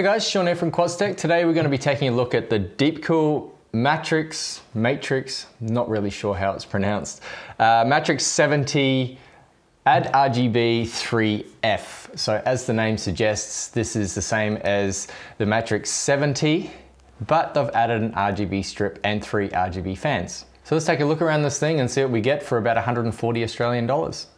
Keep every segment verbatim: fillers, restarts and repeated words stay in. Hey guys, Sean from Quaztec. Today we're going to be taking a look at the Deepcool Matrix, Matrix, not really sure how it's pronounced, uh, Matrix seventy Ad R G B three F. So as the name suggests, this is the same as the Matrix seventy, but they've added an R G B strip and three R G B fans. So let's take a look around this thing and see what we get for about one hundred and forty Australian dollars.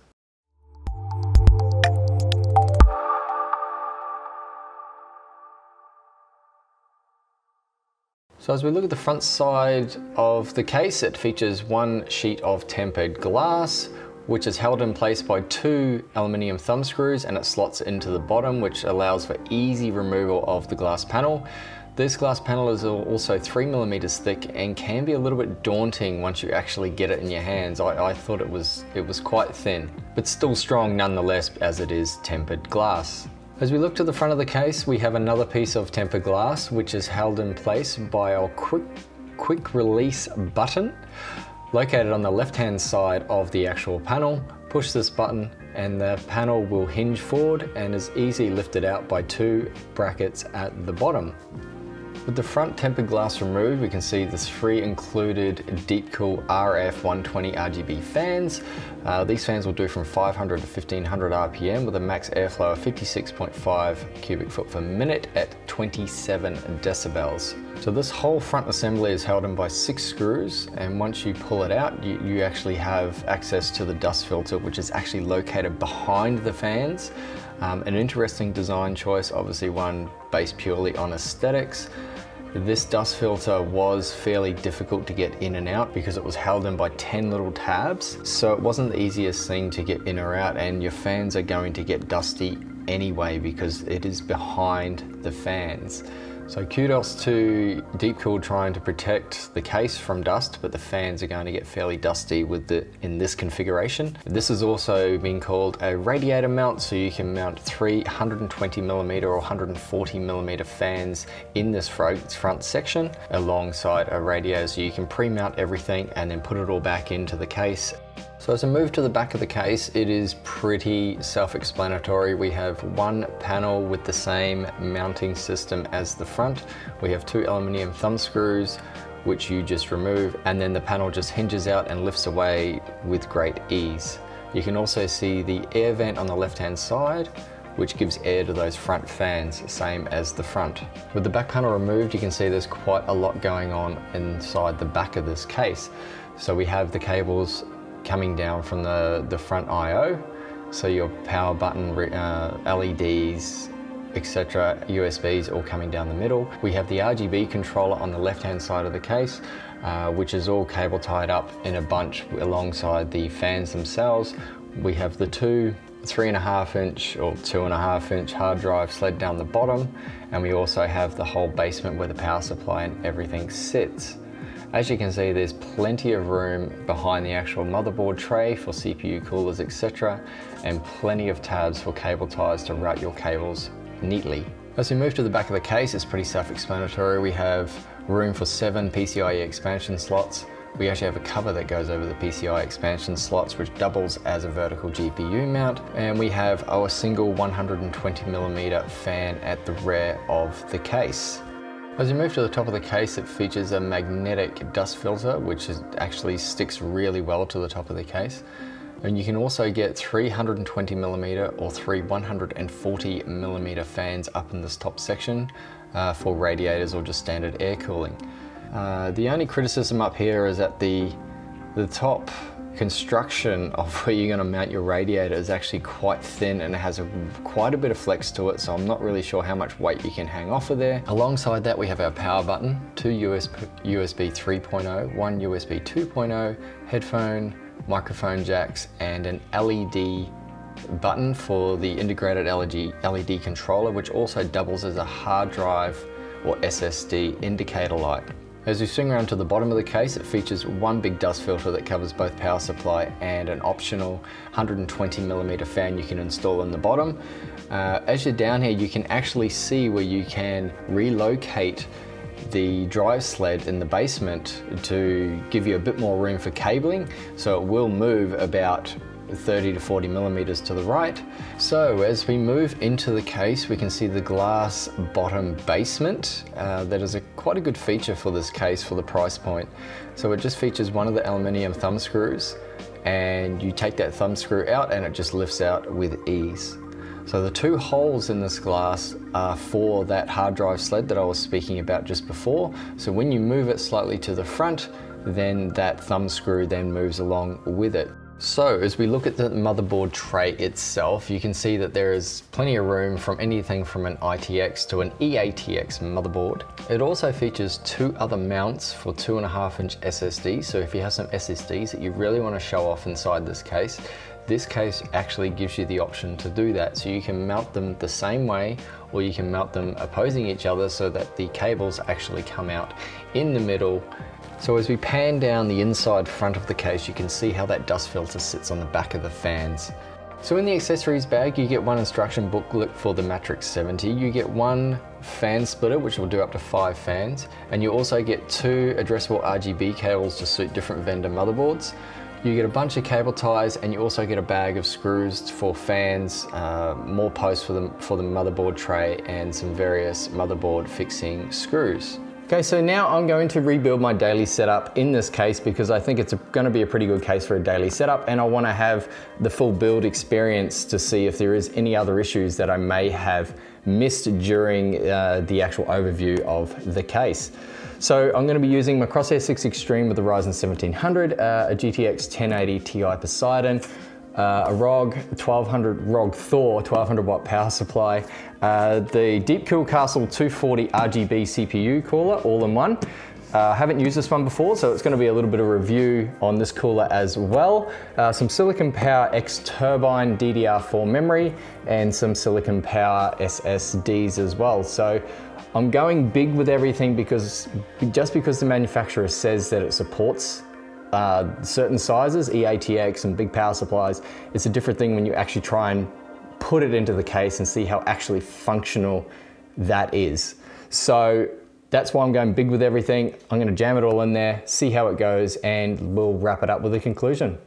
So as we look at the front side of the case, it features one sheet of tempered glass, which is held in place by two aluminium thumb screws, and it slots into the bottom, which allows for easy removal of the glass panel. This glass panel is also three millimeters thick and can be a little bit daunting once you actually get it in your hands. I, I thought it was, it was quite thin, but still strong nonetheless, as it is tempered glass. As we look to the front of the case, we have another piece of tempered glass, which is held in place by our quick, quick release button located on the left-hand side of the actual panel. Push this button and the panel will hinge forward and is easily lifted out by two brackets at the bottom. With the front tempered glass removed, we can see the three included Deepcool R F one twenty R G B fans. Uh, these fans will do from five hundred to fifteen hundred R P M with a max airflow of fifty-six point five cubic foot per minute at twenty-seven decibels. So this whole front assembly is held in by six screws, and once you pull it out, you, you actually have access to the dust filter, which is actually located behind the fans. Um, an interesting design choice, obviously one based purely on aesthetics. This dust filter was fairly difficult to get in and out because it was held in by ten little tabs. So it wasn't the easiest thing to get in or out, and your fans are going to get dusty anyway because it is behind the fans. So kudos to Deepcool trying to protect the case from dust, but the fans are going to get fairly dusty with the in this configuration. This has also been called a radiator mount, so you can mount three one hundred and twenty millimeter or one hundred and forty millimeter fans in this front section alongside a radiator, so you can pre-mount everything and then put it all back into the case. So as I move to the back of the case, it is pretty self-explanatory. We have one panel with the same mounting system as the front. We have two aluminium thumb screws, which you just remove, and then the panel just hinges out and lifts away with great ease. You can also see the air vent on the left-hand side, which gives air to those front fans, same as the front. With the back panel removed, you can see there's quite a lot going on inside the back of this case. So we have the cables coming down from the, the front I O, so your power button, uh, L E Ds, et cetera, U S Bs all coming down the middle. We have the R G B controller on the left-hand side of the case, uh, which is all cable tied up in a bunch alongside the fans themselves. We have the two three and a half inch or two and a half inch hard drive slid down the bottom, and we also have the whole basement where the power supply and everything sits. As you can see, there's plenty of room behind the actual motherboard tray for C P U coolers, et cetera, and plenty of tabs for cable ties to route your cables neatly. As we move to the back of the case, it's pretty self-explanatory. We have room for seven PCIe expansion slots. We actually have a cover that goes over the PCIe expansion slots, which doubles as a vertical G P U mount. And we have our single one hundred and twenty millimeter fan at the rear of the case. As you move to the top of the case, it features a magnetic dust filter, which is actually sticks really well to the top of the case. And you can also get three one hundred and twenty millimeter or three one hundred and forty millimeter fans up in this top section uh, for radiators or just standard air cooling. Uh, the only criticism up here is that the, the top construction of where you're going to mount your radiator is actually quite thin, and it has a, quite a bit of flex to it, so I'm not really sure how much weight you can hang off of there. Alongside that, we have our power button, two U S B three point oh, one U S B two point oh, headphone, microphone jacks, and an L E D button for the integrated L E D controller, which also doubles as a hard drive or S S D indicator light. As you swing around to the bottom of the case, it features one big dust filter that covers both power supply and an optional one hundred and twenty millimeter fan you can install in the bottom. Uh, as you're down here, you can actually see where you can relocate the drive sled in the basement to give you a bit more room for cabling. So it will move about thirty to forty millimeters to the right. So as we move into the case, we can see the glass bottom basement. Uh, that is a quite a good feature for this case for the price point. So it just features one of the aluminium thumb screws, and you take that thumb screw out and it just lifts out with ease. So the two holes in this glass are for that hard drive sled that I was speaking about just before. So when you move it slightly to the front, then that thumb screw then moves along with it. So as we look at the motherboard tray itself, you can see that there is plenty of room from anything from an I T X to an E A T X motherboard. It also features two other mounts for two and a half inch S S D. So if you have some S S Ds that you really want to show off inside this case, this case actually gives you the option to do that. So you can mount them the same way, or you can mount them opposing each other so that the cables actually come out in the middle. So as we pan down the inside front of the case, you can see how that dust filter sits on the back of the fans. So in the accessories bag, you get one instruction booklet for the Matrix seventy, you get one fan splitter, which will do up to five fans, and you also get two addressable R G B cables to suit different vendor motherboards. You get a bunch of cable ties, and you also get a bag of screws for fans, uh, more posts for the, for the motherboard tray, and some various motherboard fixing screws. Okay, so now I'm going to rebuild my daily setup in this case because I think it's going to be a pretty good case for a daily setup, and I want to have the full build experience to see if there is any other issues that I may have missed during uh, the actual overview of the case. So I'm going to be using my Crosshair six Extreme with the Ryzen seventeen hundred, uh, a G T X ten eighty Ti Poseidon, Uh, a R O G twelve hundred R O G Thor twelve hundred watt power supply, uh, the Deepcool Castle two forty R G B C P U cooler, all in one. Uh, I haven't used this one before, so it's going to be a little bit of review on this cooler as well. Uh, some Silicon Power X-Turbine D D R four memory and some Silicon Power S S Ds as well. So I'm going big with everything because just because the manufacturer says that it supports Uh, certain sizes, E A T X and big power supplies, it's a different thing when you actually try and put it into the case and see how actually functional that is. So that's why I'm going big with everything. I'm going to jam it all in there, see how it goes, and we'll wrap it up with a conclusion.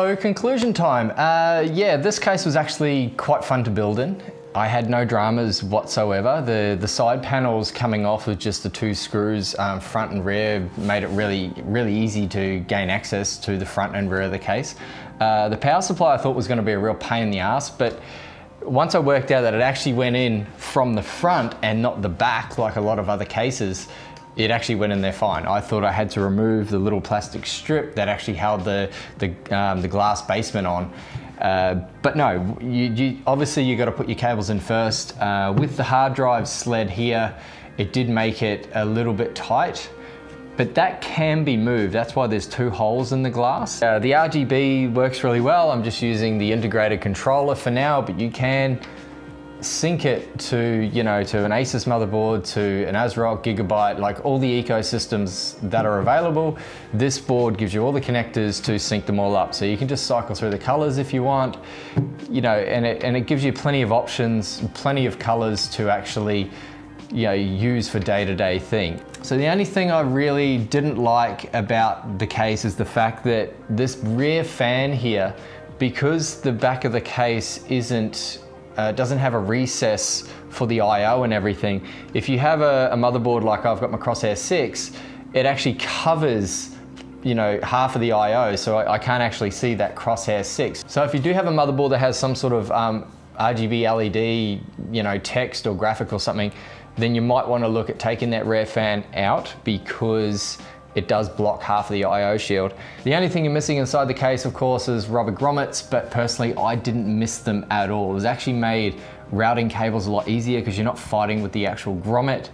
So conclusion time, uh, yeah, this case was actually quite fun to build in. I had no dramas whatsoever. The, the side panels coming off with just the two screws, um, front and rear, made it really, really easy to gain access to the front and rear of the case. Uh, the power supply I thought was gonna be a real pain in the ass, but once I worked out that it actually went in from the front and not the back like a lot of other cases, it actually went in there fine. I thought I had to remove the little plastic strip that actually held the, the, um, the glass basement on. Uh, but no, you, you, obviously you gotta put your cables in first. Uh, with the hard drive sled here, it did make it a little bit tight, but that can be moved. That's why there's two holes in the glass. Uh, the R G B works really well. I'm just using the integrated controller for now, but you can sync it to, you know, to an ASUS motherboard, to an ASRock, Gigabyte, like all the ecosystems that are available. This board gives you all the connectors to sync them all up. So you can just cycle through the colors if you want, you know, and it, and it gives you plenty of options, plenty of colors to actually, you know, use for day-to-day thing. So the only thing I really didn't like about the case is the fact that this rear fan here, because the back of the case isn't, uh, doesn't have a recess for the I O and everything, if you have a, a motherboard like I've got my Crosshair six, it actually covers, you know, half of the I O, so I, I can't actually see that Crosshair six. So if you do have a motherboard that has some sort of um, R G B L E D, you know, text or graphic or something, then you might want to look at taking that rear fan out because it does block half of the I O shield. The only thing you're missing inside the case, of course, is rubber grommets, but personally, I didn't miss them at all. It was actually made routing cables a lot easier because you're not fighting with the actual grommet.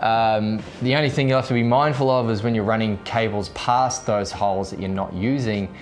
Um, the only thing you'll have to be mindful of is when you're running cables past those holes that you're not using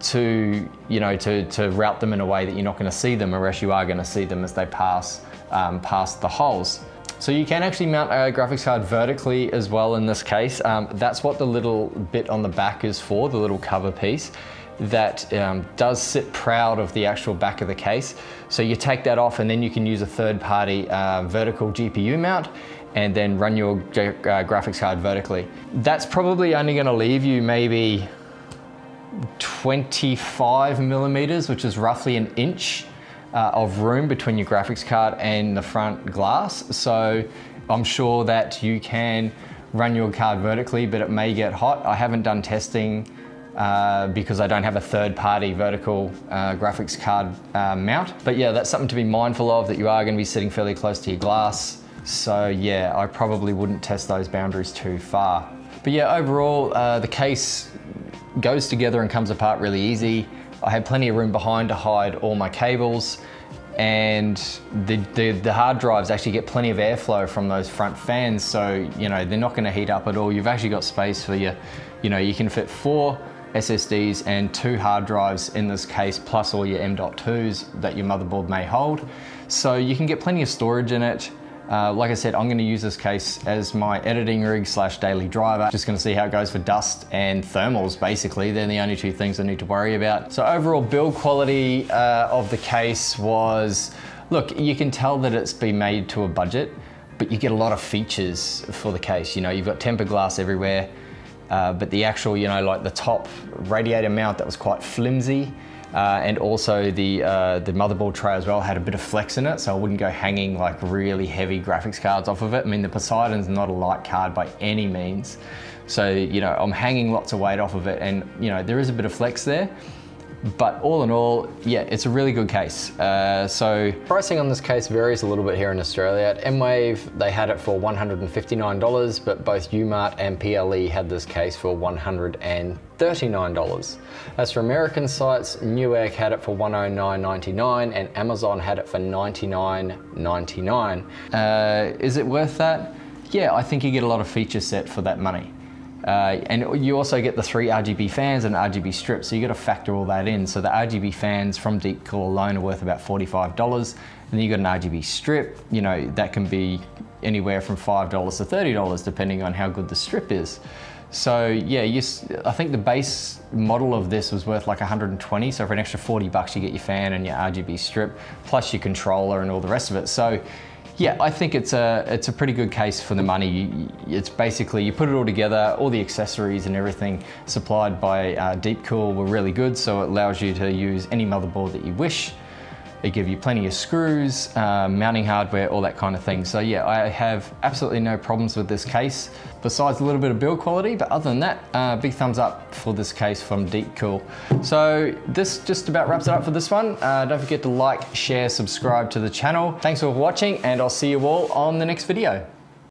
to, you know, to, to route them in a way that you're not going to see them, or else you are going to see them as they pass um, past the holes. So you can actually mount a graphics card vertically as well in this case. Um, that's what the little bit on the back is for, the little cover piece that um, does sit proud of the actual back of the case. So you take that off and then you can use a third party uh, vertical G P U mount and then run your uh, graphics card vertically. That's probably only gonna leave you maybe twenty-five millimeters, which is roughly an inch Uh, of room between your graphics card and the front glass. So I'm sure that you can run your card vertically, but it may get hot. I haven't done testing uh, because I don't have a third party vertical uh, graphics card uh, mount. But yeah, that's something to be mindful of, that you are gonna be sitting fairly close to your glass. So yeah, I probably wouldn't test those boundaries too far. But yeah, overall, uh, the case goes together and comes apart really easy. I had plenty of room behind to hide all my cables, and the, the, the hard drives actually get plenty of airflow from those front fans, so you know they're not gonna heat up at all. You've actually got space for your, you know, you can fit four S S Ds and two hard drives in this case, plus all your M dot twos that your motherboard may hold. So you can get plenty of storage in it. Uh, like I said, I'm gonna use this case as my editing rig slash daily driver. Just gonna see how it goes for dust and thermals, basically. They're the only two things I need to worry about. So overall build quality uh, of the case was, look, you can tell that it's been made to a budget, but you get a lot of features for the case. You know, you've got tempered glass everywhere, uh, but the actual, you know, like the top radiator mount, that was quite flimsy. Uh, and also the, uh, the motherboard tray as well had a bit of flex in it, so I wouldn't go hanging like really heavy graphics cards off of it. I mean, the Poseidon's not a light card by any means. So, you know, I'm hanging lots of weight off of it, and you know, there is a bit of flex there. But all in all, yeah, it's a really good case. Uh, so pricing on this case varies a little bit here in Australia. At M-Wave, they had it for one hundred fifty-nine dollars, but both UMart and P L E had this case for one hundred thirty-nine dollars. As for American sites, Newark had it for one hundred nine ninety-nine and Amazon had it for ninety-nine ninety-nine. Uh, is it worth that? Yeah, I think you get a lot of feature set for that money. Uh, and you also get the three R G B fans and R G B strips, so you gotta factor all that in. So the R G B fans from Deepcool alone are worth about forty-five dollars. And then you got an R G B strip, you know, that can be anywhere from five dollars to thirty dollars, depending on how good the strip is. So yeah, you, I think the base model of this was worth like one hundred twenty. So for an extra forty bucks, you get your fan and your R G B strip, plus your controller and all the rest of it. So yeah, I think it's a, it's a pretty good case for the money. It's basically, you put it all together, all the accessories and everything supplied by uh, Deepcool were really good, so it allows you to use any motherboard that you wish. They give you plenty of screws, uh, mounting hardware, all that kind of thing. So yeah, I have absolutely no problems with this case, besides a little bit of build quality, but other than that, uh, big thumbs up for this case from Deepcool. So this just about wraps it up for this one. Uh, don't forget to like, share, subscribe to the channel. Thanks for watching, and I'll see you all on the next video.